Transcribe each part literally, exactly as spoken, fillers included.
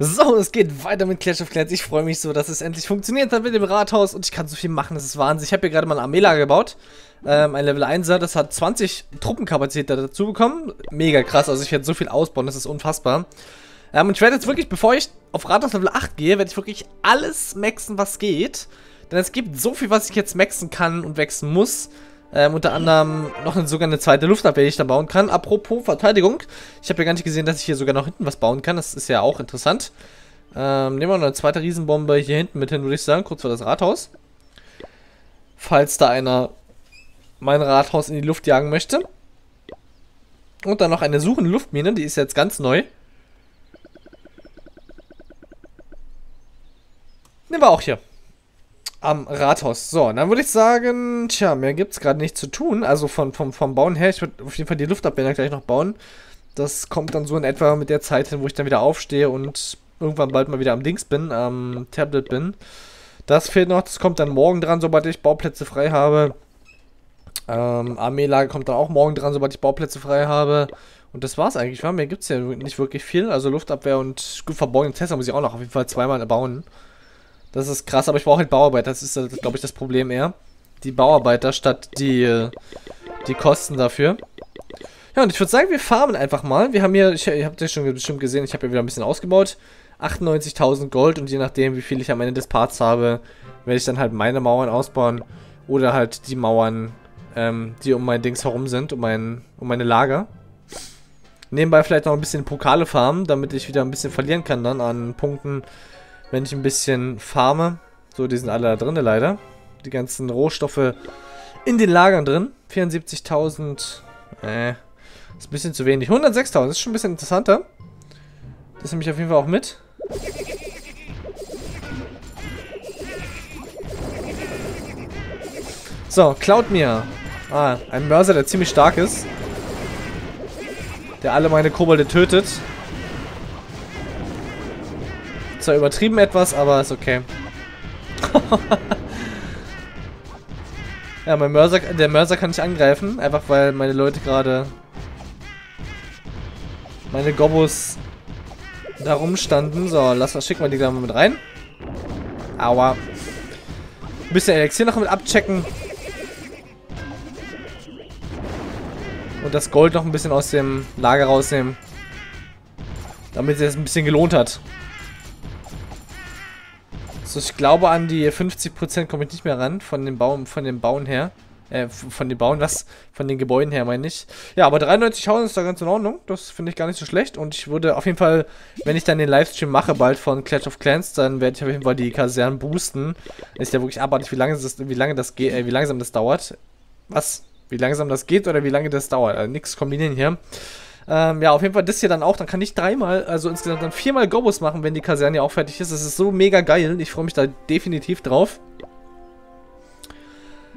So, es geht weiter mit Clash of Clans. Ich freue mich so, dass es endlich funktioniert hat mit dem Rathaus und ich kann so viel machen, das ist Wahnsinn. Ich habe hier gerade mal eine Armeelager gebaut, ähm, ein Level einser, das hat zwanzig Truppenkapazität dazu bekommen. Mega krass, also ich werde so viel ausbauen, das ist unfassbar. Ähm, und ich werde jetzt wirklich, bevor ich auf Rathaus Level acht gehe, werde ich wirklich alles maxen, was geht. Denn es gibt so viel, was ich jetzt maxen kann und wechseln muss. Ähm, unter anderem noch eine, sogar eine zweite Luftabwehr, die ich da bauen kann. Apropos Verteidigung. Ich habe ja gar nicht gesehen, dass ich hier sogar noch hinten was bauen kann. Das ist ja auch interessant. Ähm, nehmen wir noch eine zweite Riesenbombe hier hinten mit hin, würde ich sagen. Kurz vor das Rathaus. Falls da einer mein Rathaus in die Luft jagen möchte. Und dann noch eine suchende Luftmine. Die ist jetzt ganz neu. Nehmen wir auch hier. Am Rathaus. So, dann würde ich sagen, tja, mehr gibt es gerade nicht zu tun. Also von, vom, vom Bauen her, ich würde auf jeden Fall die Luftabwehr gleich noch bauen. Das kommt dann so in etwa mit der Zeit hin, wo ich dann wieder aufstehe und irgendwann bald mal wieder am Dings bin, am Tablet bin. Das fehlt noch, das kommt dann morgen dran, sobald ich Bauplätze frei habe. Ähm, Armeelage kommt dann auch morgen dran, sobald ich Bauplätze frei habe. Und das war's eigentlich, wa? Mehr gibt es ja nicht wirklich viel. Also Luftabwehr und gut verborgene Tester muss ich auch noch auf jeden Fall zweimal bauen. Das ist krass, aber ich brauche halt Bauarbeiter. Das ist, glaube ich, das Problem eher. Die Bauarbeiter statt die, die Kosten dafür. Ja, und ich würde sagen, wir farmen einfach mal. Wir haben hier, ich, ihr habt ja schon bestimmt gesehen, ich habe hier wieder ein bisschen ausgebaut. achtundneunzigtausend Gold und je nachdem, wie viel ich am Ende des Parts habe, werde ich dann halt meine Mauern ausbauen. Oder halt die Mauern, ähm, die um mein Dings herum sind, um, mein, um meine Lager. Nebenbei vielleicht noch ein bisschen Pokale farmen, damit ich wieder ein bisschen verlieren kann dann an Punkten. Wenn ich ein bisschen farme, so, die sind alle da drin, leider. Die ganzen Rohstoffe in den Lagern drin. vierundsiebzigtausend, äh, ist ein bisschen zu wenig. hundertsechstausend, ist schon ein bisschen interessanter. Das nehme ich auf jeden Fall auch mit. So, klaut mir. Ah, ein Mörser, der ziemlich stark ist. Der alle meine Kobolde tötet. Zwar übertrieben etwas, aber ist okay. Ja, mein Mörser, der Mörser kann nicht angreifen, einfach weil meine Leute gerade, meine Gobbos da rumstanden. So, lass das, schicken wir die gleich mal mit rein. Aua. Ein bisschen Elixier noch mit abchecken. Und das Gold noch ein bisschen aus dem Lager rausnehmen. Damit es ein bisschen gelohnt hat. So, ich glaube, an die fünfzig Prozent komme ich nicht mehr ran, von den Bauen, von den Bauen her. Äh, von den Bauen, was? Von den Gebäuden her, meine ich. Ja, aber dreiundneunzigtausend ist da ganz in Ordnung. Das finde ich gar nicht so schlecht. Und ich würde auf jeden Fall, wenn ich dann den Livestream mache, bald von Clash of Clans, dann werde ich auf jeden Fall die Kasernen boosten. Ist ja wirklich abartig, wie lange das, wie lange das geht, äh, wie langsam das dauert. Was? Wie langsam das geht oder wie lange das dauert? Also nichts kombinieren hier. Ähm, ja, auf jeden Fall das hier dann auch. Dann kann ich dreimal, also insgesamt dann viermal Gobos machen, wenn die Kaserne ja auch fertig ist. Das ist so mega geil. Ich freue mich da definitiv drauf.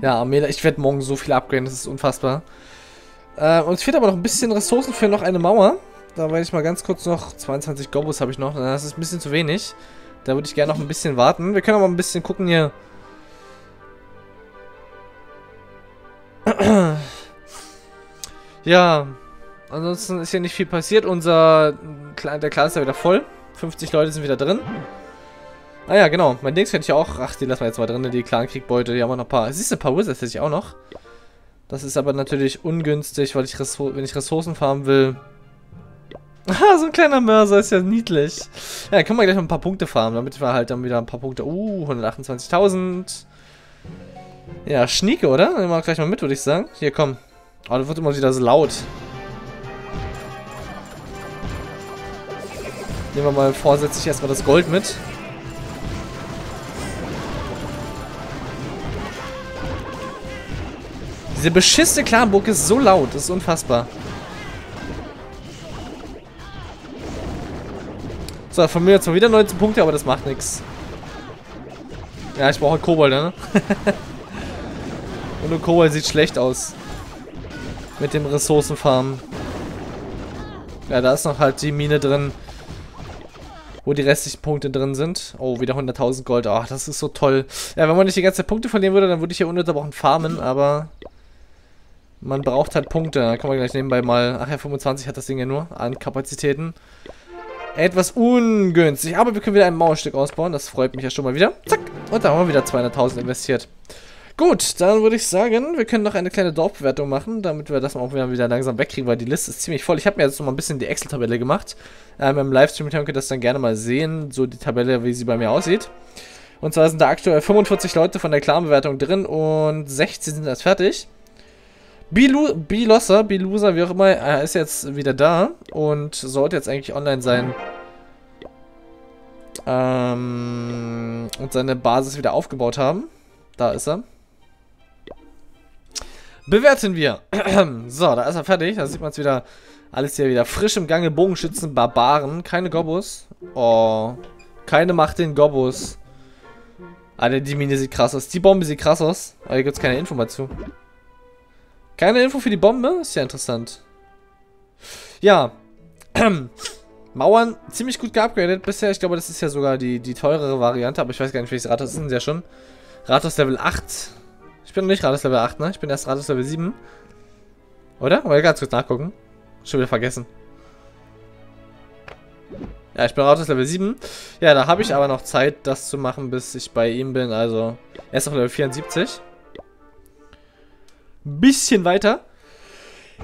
Ja, ich werde morgen so viel upgraden. Das ist unfassbar. Äh, uns fehlt aber noch ein bisschen Ressourcen für noch eine Mauer. Da werde ich mal ganz kurz noch... zweiundzwanzig Gobos habe ich noch. Das ist ein bisschen zu wenig. Da würde ich gerne noch ein bisschen warten. Wir können aber ein bisschen gucken hier... Ja... Ansonsten ist hier nicht viel passiert. Unser der Clan ist ja wieder voll. fünfzig Leute sind wieder drin. Ah ja, genau. Mein Dings hätte ich ja auch... Ach, die lassen wir jetzt mal drin. Die Clan-Kriegbeute. Hier haben wir noch ein paar... Siehst du, ein paar Wizards hätte ich auch noch. Das ist aber natürlich ungünstig, weil ich Ressour wenn ich Ressourcen farmen will... Ah, so ein kleiner Mörser ist ja niedlich. Ja, dann können wir gleich noch ein paar Punkte farmen, damit wir halt dann wieder ein paar Punkte... Uh, hundertachtundzwanzigtausend. Ja, schnieke, oder? Nehmen wir gleich mal mit, würde ich sagen. Hier, komm. Oh, das wird immer wieder so laut. Nehmen wir mal vorsätzlich erstmal das Gold mit. Diese beschissene Clanburg ist so laut, das ist unfassbar. So, von mir jetzt mal wieder neunzehn Punkte, aber das macht nichts. Ja, ich brauche Kobold, ne? Und nur Kobold sieht schlecht aus. Mit dem Ressourcenfarmen. Ja, da ist noch halt die Mine drin. Wo die restlichen Punkte drin sind. Oh, wieder hunderttausend Gold. Ach, das ist so toll. Ja, wenn man nicht die ganze Zeit Punkte verlieren würde, dann würde ich hier ununterbrochen farmen, aber man braucht halt Punkte. Da können wir gleich nebenbei mal... Ach ja, fünfundzwanzig hat das Ding ja nur an Kapazitäten. Etwas ungünstig, aber wir können wieder ein Mauerstück ausbauen. Das freut mich ja schon mal wieder. Zack, und da haben wir wieder zweihunderttausend investiert. Gut, dann würde ich sagen, wir können noch eine kleine Dorfbewertung machen, damit wir das auch wieder langsam wegkriegen, weil die Liste ist ziemlich voll. Ich habe mir jetzt noch mal ein bisschen die Excel-Tabelle gemacht. Ähm, Im Livestream könnt ihr das dann gerne mal sehen, so die Tabelle, wie sie bei mir aussieht. Und zwar sind da aktuell fünfundvierzig Leute von der Clan-Bewertung drin und sechzehn sind erst fertig. Bilu, Bilosa, Bilusa, wie auch immer, er ist jetzt wieder da und sollte jetzt eigentlich online sein. Ähm, und seine Basis wieder aufgebaut haben. Da ist er. Bewerten wir. So, da ist er fertig. Da sieht man es wieder. Alles hier wieder frisch im Gange. Bogenschützen, Barbaren. Keine Gobbos. Oh. Keine Macht den Gobbos. Alter, die Mine sieht krass aus. Die Bombe sieht krass aus. Aber hier gibt es keine Info mal zu. Keine Info für die Bombe? Ist ja interessant. Ja. Mauern ziemlich gut geupgradet bisher. Ich glaube, das ist ja sogar die, die teurere Variante. Aber ich weiß gar nicht, welches Rathaus ist ja schon. Rathaus Level acht. Ich bin noch nicht Rathaus Level acht, ne? Ich bin erst Rathaus Level sieben. Oder? Mal ganz kurz nachgucken. Schon wieder vergessen. Ja, ich bin Rathaus Level sieben. Ja, da habe ich aber noch Zeit, das zu machen, bis ich bei ihm bin. Also, erst auf Level vierundsiebzig. Ein bisschen weiter.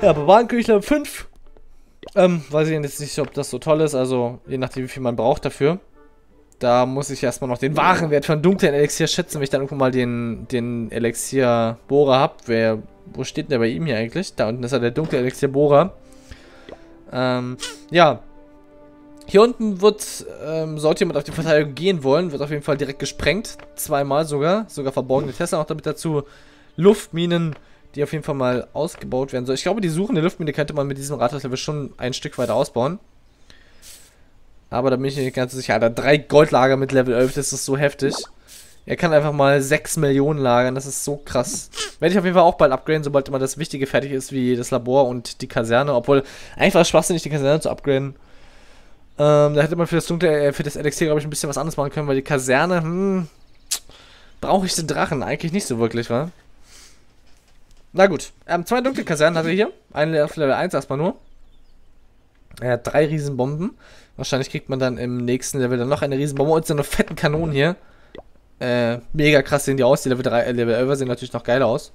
Ja, Barbarenkönig Level fünf. Ähm, weiß ich jetzt nicht, ob das so toll ist. Also, je nachdem, wie viel man braucht dafür. Da muss ich erstmal noch den wahren Wert von dunklen Elixier schätzen, wenn ich dann irgendwann mal den, den Elixier-Bohrer habe. Wer, wo steht denn der bei ihm hier eigentlich? Da unten ist er, der dunkle Elixier-Bohrer. Ähm, ja. Hier unten wird, ähm, sollte jemand auf die Verteidigung gehen wollen, wird auf jeden Fall direkt gesprengt. Zweimal sogar. Sogar verborgene Tesla noch damit dazu. Luftminen, die auf jeden Fall mal ausgebaut werden soll. Ich glaube, die suchende Luftmine könnte man mit diesem Rathauslevel schon ein Stück weiter ausbauen. Aber da bin ich nicht ganz sicher. Alter, drei Goldlager mit Level elf, das ist so heftig. Er kann einfach mal sechs Millionen lagern, das ist so krass. Werde ich auf jeden Fall auch bald upgraden, sobald immer das Wichtige fertig ist, wie das Labor und die Kaserne. Obwohl, einfach schwachsinnig, die Kaserne zu upgraden. Ähm, da hätte man für das Dunkle, äh, für das Elixier, glaube ich, ein bisschen was anderes machen können, weil die Kaserne, hm, brauche ich den Drachen? Eigentlich nicht so wirklich, wa? Na gut, ähm, zwei dunkle Kasernen hat er hier. Eine auf Level eins erstmal nur. Er hat drei Riesenbomben. Wahrscheinlich kriegt man dann im nächsten Level dann noch eine Riesenbombe und so eine fetten Kanonen hier. Äh, mega krass sehen die aus. Die Level drei, äh, Level elfer sehen natürlich noch geil aus.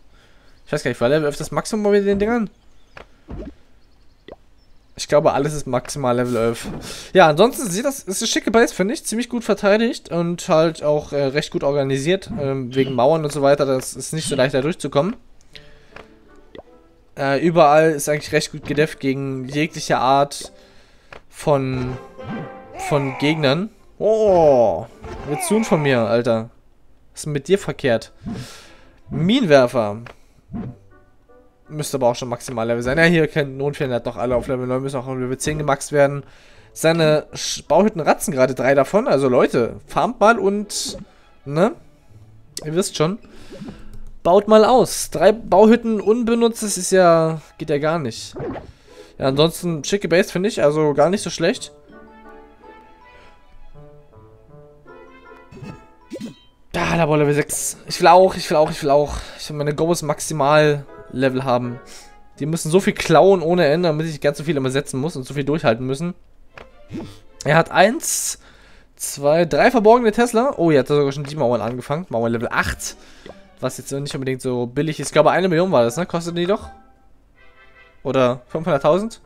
Ich weiß gar nicht, war Level elf das Maximum bei den Dingern? Ich glaube, alles ist maximal Level elf. Ja, ansonsten sieht das, ist eine schicke Base, finde ich. Ziemlich gut verteidigt und halt auch äh, recht gut organisiert. Ähm, wegen Mauern und so weiter, das ist nicht so leicht da durchzukommen. Äh, überall ist eigentlich recht gut gedefft gegen jegliche Art von von Gegnern. Oh, willst du von mir, Alter? Was ist denn mit dir verkehrt? Minenwerfer. Müsste aber auch schon maximal Level sein. Ja, hier können Notfälle hat noch alle auf Level neun, müssen auch auf Level zehn gemaxt werden. Seine Bauhütten ratzen gerade drei davon. Also Leute, farmt mal und, ne? Ihr wisst schon. Baut mal aus. Drei Bauhütten unbenutzt, das ist ja, geht ja gar nicht. Ja, ansonsten schicke Base, finde ich, also gar nicht so schlecht. Da, da war Level sechs. Ich will auch, ich will auch, ich will auch. Ich will meine Gobbos maximal Level haben. Die müssen so viel klauen ohne Ende, damit ich nicht ganz so viel immer setzen muss und so viel durchhalten müssen. Er hat eins, zwei, drei verborgene Tesla. Oh, jetzt hat er sogar schon die Mauern angefangen. Mauer Level acht. Was jetzt nicht unbedingt so billig ist. Ich glaube, eine Million war das, ne? Kostet die doch? Oder fünfhunderttausend?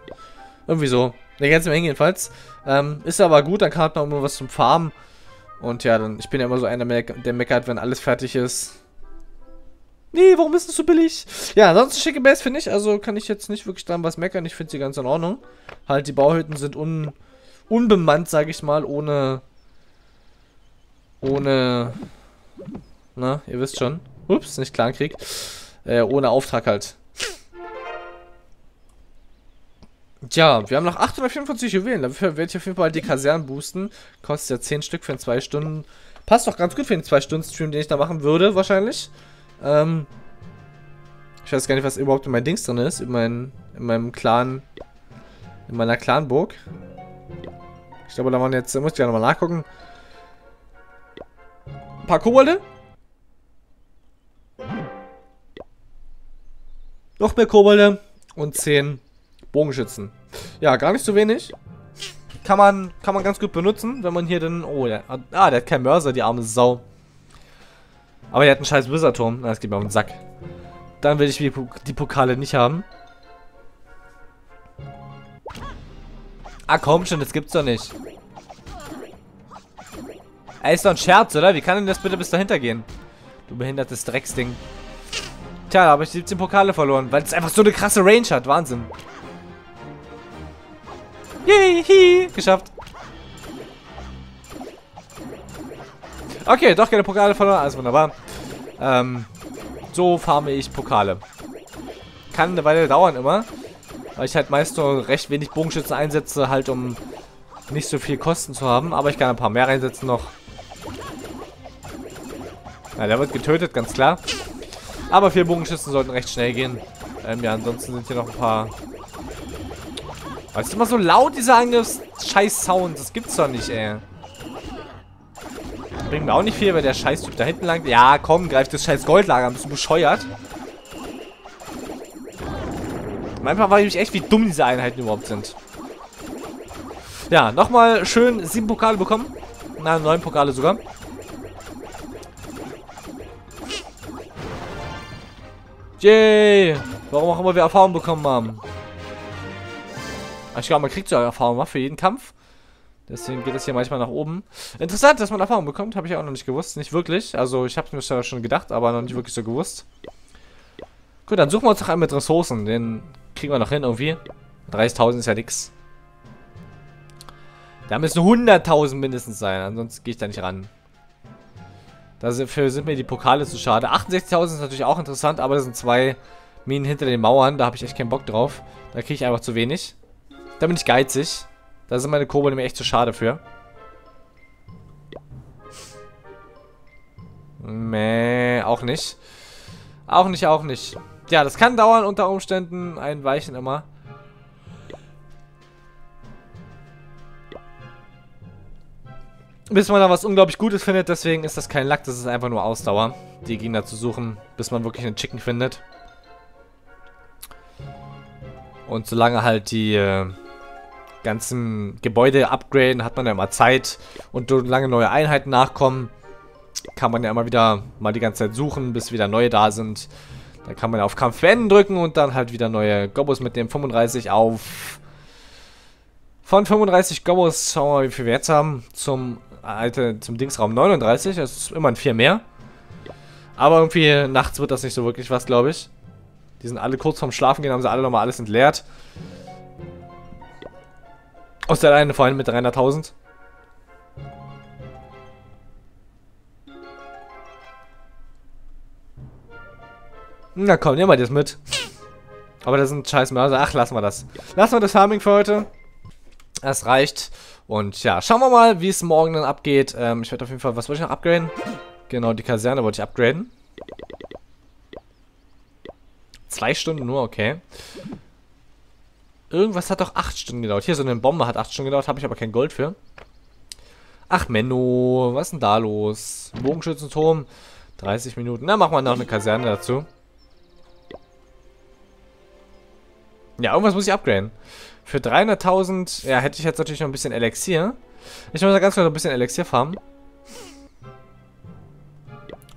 Irgendwie so. Der ganze Menge jedenfalls. Ähm, ist aber gut, dann hat man immer was zum Farmen. Und ja, dann, ich bin ja immer so einer, der meckert, wenn alles fertig ist. Nee, warum ist das so billig? Ja, ansonsten schicke Base, finde ich. Also kann ich jetzt nicht wirklich dran was meckern. Ich finde sie ganz in Ordnung. Halt, die Bauhütten sind un, unbemannt, sage ich mal, ohne. Ohne. Na, ihr wisst schon. Ups, nicht Clankrieg. Äh, ohne Auftrag halt. Tja, wir haben noch achthundertvierundvierzig Juwelen. Dafür werde ich auf jeden Fall die Kasernen boosten. Kostet ja zehn Stück für zwei Stunden. Passt doch ganz gut für den zwei Stunden Stream, den ich da machen würde, wahrscheinlich. Ähm, ich weiß gar nicht, was überhaupt in meinem Dings drin ist. In, mein, in meinem Clan. In meiner Clanburg. Ich glaube, da waren jetzt. Da muss ich ja nochmal nachgucken. Ein paar Kobolde. Noch mehr Kobolde und zehn Bogenschützen. Ja, gar nicht so wenig. Kann man, kann man ganz gut benutzen, wenn man hier den... Oh, der, ah, der hat keinen Mörser, die arme Sau. Aber der hat einen scheiß Wizardturm. Das geht mir auf den Sack. Dann will ich die, Pok die Pokale nicht haben. Ah, komm schon, das gibt's doch nicht. Ey, ist doch ein Scherz, oder? Wie kann denn das bitte bis dahinter gehen? Du behindertes Drecksding. Tja, da habe ich siebzehn Pokale verloren, weil es einfach so eine krasse Range hat. Wahnsinn. Yay, geschafft. Okay, doch keine Pokale verloren. Alles wunderbar. Ähm, so farme ich Pokale. Kann eine Weile dauern immer. Weil ich halt meist nur recht wenig Bogenschützen einsetze, halt um nicht so viel Kosten zu haben. Aber ich kann ein paar mehr einsetzen noch. Ja, der wird getötet, ganz klar. Aber vier Bogenschützen sollten recht schnell gehen. Ähm, ja, ansonsten sind hier noch ein paar... Aber es ist immer so laut, dieser Angriffs-Scheiß-Sound. Das gibt's doch nicht, ey. Bringt mir auch nicht viel, weil der Scheiß-Typ da hinten langt. Ja, komm, greift das Scheiß-Goldlager. Bist du bescheuert? Manchmal weiß ich echt, wie dumm diese Einheiten überhaupt sind. Ja, nochmal schön sieben Pokale bekommen. Na, neun Pokale sogar. Yay! Warum auch immer wir Erfahrung bekommen haben. Ich glaube, man kriegt sogar Erfahrung für jeden Kampf. Deswegen geht das hier manchmal nach oben. Interessant, dass man Erfahrung bekommt. Habe ich auch noch nicht gewusst. Nicht wirklich. Also, ich habe es mir schon gedacht, aber noch nicht wirklich so gewusst. Gut, dann suchen wir uns noch einen mit Ressourcen. Den kriegen wir noch hin irgendwie. dreißigtausend ist ja nix. Da müssen hunderttausend mindestens sein, ansonsten gehe ich da nicht ran. Dafür sind mir die Pokale zu schade. achtundsechzigtausend ist natürlich auch interessant, aber das sind zwei Minen hinter den Mauern. Da habe ich echt keinen Bock drauf. Da kriege ich einfach zu wenig. Da bin ich geizig. Da sind meine Kobolde mir echt zu schade für. Mäh, auch nicht. Auch nicht, auch nicht. Ja, das kann dauern unter Umständen. Ein Weichen immer. Bis man da was unglaublich Gutes findet, deswegen ist das kein Lack, das ist einfach nur Ausdauer, die Gegner zu suchen, bis man wirklich einen Chicken findet. Und solange halt die äh, ganzen Gebäude upgraden, hat man ja immer Zeit. Und solange neue Einheiten nachkommen, kann man ja immer wieder mal die ganze Zeit suchen, bis wieder neue da sind. Da kann man auf Kampf beenden drücken und dann halt wieder neue Gobbos mit dem fünfunddreißig auf... Von fünfunddreißig Gobbos, schauen wir mal, wie viel wir jetzt haben, zum, alte, zum Dingsraum neununddreißig, das ist immerhin vier mehr. Aber irgendwie nachts wird das nicht so wirklich was, glaube ich. Die sind alle kurz vorm Schlafen gehen, haben sie alle nochmal alles entleert. Aus der einen vor allem mit dreihunderttausend. Na komm, nehmen wir das mit. Aber das sind scheiß Mörser, ach lassen wir das. Lassen wir das Farming für heute. Das reicht. Und ja, schauen wir mal, wie es morgen dann abgeht. Ähm, ich werde auf jeden Fall... Was wollte ich noch upgraden? Genau, die Kaserne wollte ich upgraden. Zwei Stunden nur, okay. Irgendwas hat doch acht Stunden gedauert. Hier, so eine Bombe hat acht Stunden gedauert. Habe ich aber kein Gold für. Ach, Menno. Was ist denn da los? Bogenschützenturm. dreißig Minuten. Na, machen wir noch eine Kaserne dazu. Ja, irgendwas muss ich upgraden. Für dreihunderttausend, ja, hätte ich jetzt natürlich noch ein bisschen Elixier. Ich muss da ganz kurz noch ein bisschen Elixier farmen.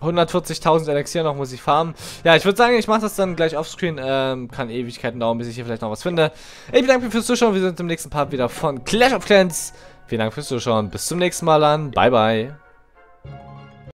hundertvierzigtausend Elixier noch muss ich farmen. Ja, ich würde sagen, ich mache das dann gleich offscreen. Ähm, kann Ewigkeiten dauern, bis ich hier vielleicht noch was finde. Ich bedanke mich fürs Zuschauen. Wir sind im nächsten Part wieder von Clash of Clans. Vielen Dank fürs Zuschauen. Bis zum nächsten Mal an. Bye, bye.